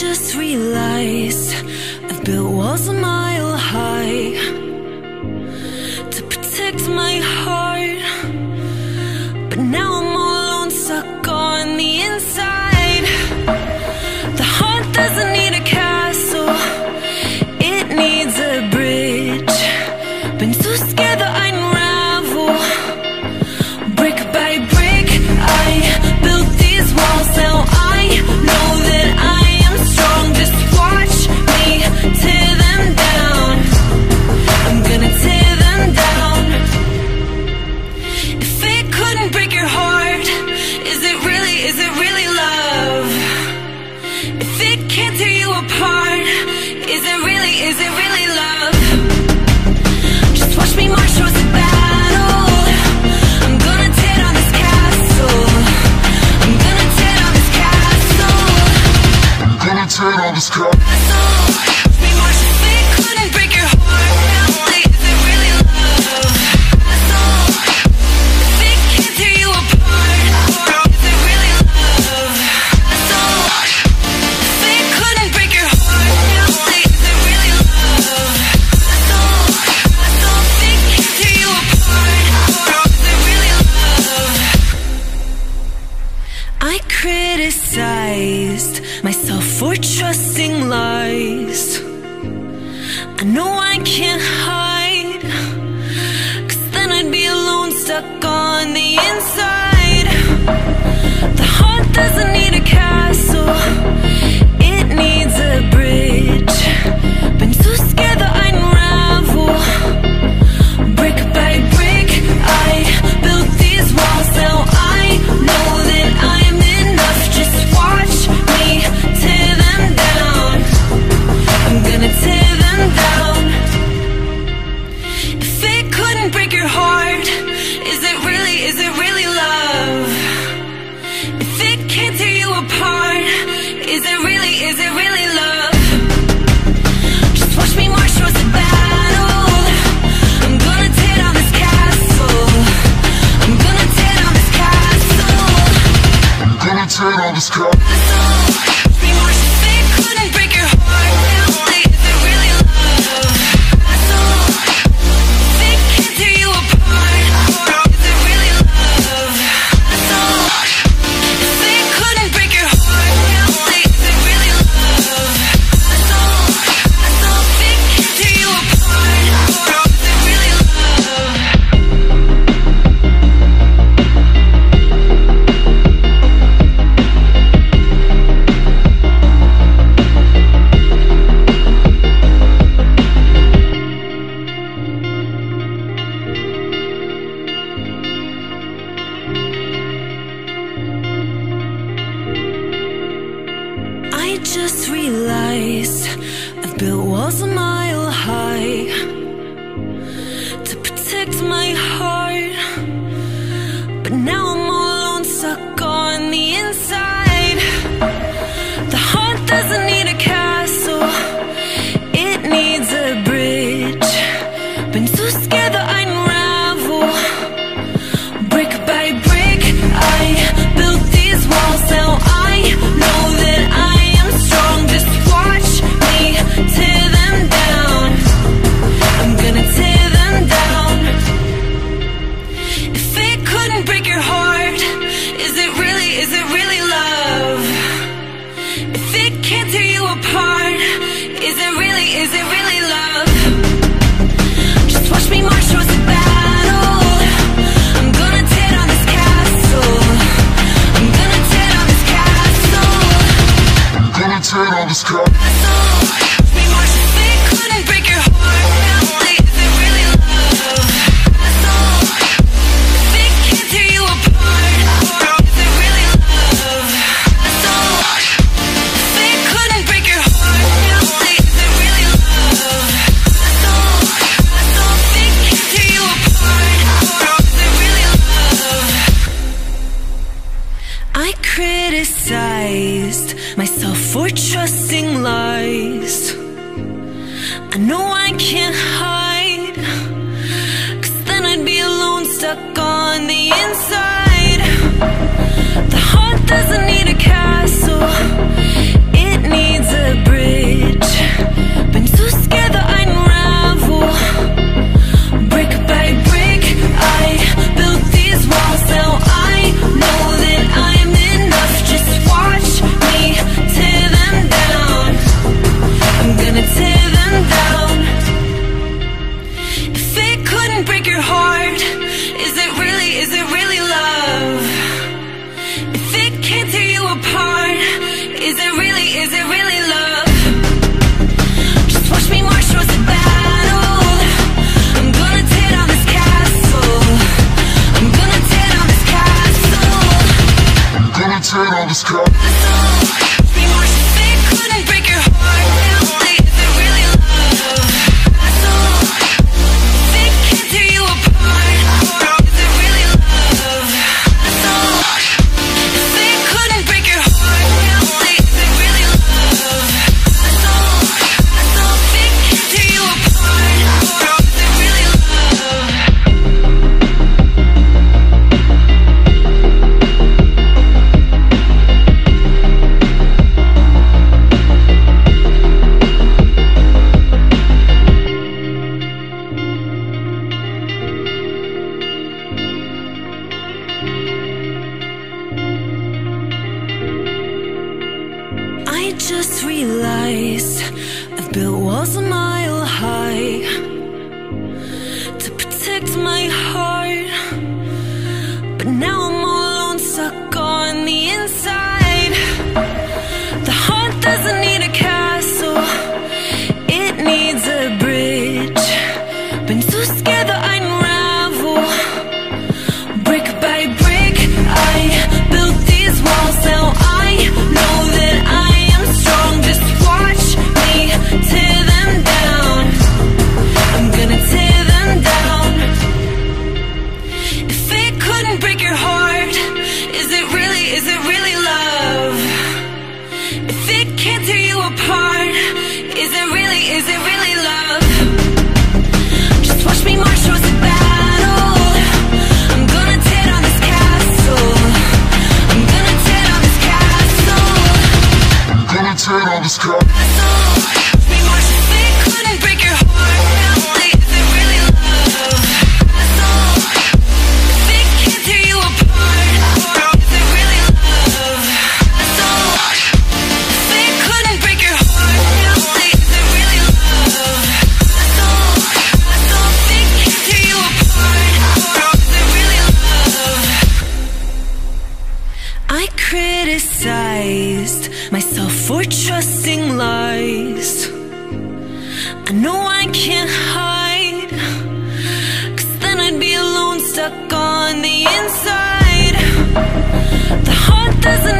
just realized I've built walls a mile high to protect my heart, but now I'm all alone, stuck on the inside. The heart doesn't need a castle, it needs a bridge. Been too scared that I unravel, brick by brick I built these walls. Now I know that I am strong, just watch me tear them down. I'm gonna tear them down. If it couldn't break your heart, is it really love? If it can't tear you apart, is it really love? Just watch me march towards the battle. I'm gonna tear down this castle. I'm gonna tear down this castle. I'm gonna tear down this castle. Watch me march. If it couldn't break your heart, is it really love? Castle. If it can't tear you apart, is it really love? Castle. If it couldn't break your heart, is it really love? Castle. If it can't tear you apart, is it really love? I criticized myself for trusting lies. I know I can't hide, cause then I'd be alone, stuck on the inside. The heart doesn't need a castle, it needs a bridge. Been too scared that I unravel, brick by brick I built these walls. Now I know that I'm enough, just watch me tear them down. I'm gonna tear them down. If it couldn't break your heart, is it really love? If it can't tear you apart, is it really love? Just watch me march towards the battle. I'm gonna tear down this castle. I'm gonna tear down this castle. I'm gonna tear down this castle. Just realized I've built walls a mile high to protect my heart, but now I'm all alone, stuck on the inside. The heart doesn't need a castle, it needs a bridge. Been too scared that I unravel, brick by brick I built these walls. Now I know that I am strong, just watch me tear them down. I'm gonna tear them down. If it couldn't break your heart, is it really love? If it can't tear you apart, is it really love? Just watch me march towards the battle. I'm gonna tear down this castle. I'm gonna tear down this castle. I'm gonna tear down this castle. I criticized myself for trusting lies. I know I can't hide, cause then I'd be alone, stuck on the inside. The heart doesn't need a castle, it needs a turn on this car. They couldn't break your heart. They really love. They can't tear you apart. They really love. They couldn't break your heart. They really love. They can't tear you apart. They really love. Just realized I've built walls a mile high to protect my heart, but now I'm all alone, stuck on the inside. The heart doesn't need a castle, it needs a bridge. Been too scared that I unravel, brick by brick I built these walls. Now I know that I strong, just watch me tear them down. I'm gonna tear them down. If it couldn't break your heart, is it really love? If it can't tear you apart, is it really love? Just watch me march towards the battle. I'm gonna tear down this castle. I'm gonna tear down this castle. Gonna tear down this car. We march, they couldn't break your heart. They really love. They can't tear you apart. They really love. They couldn't break your heart. They really love. They can't tear you apart. They really love. I criticized myself for trusting lies. I know I can't hide, 'cause then I'd be alone, stuck on the inside. The heart doesn't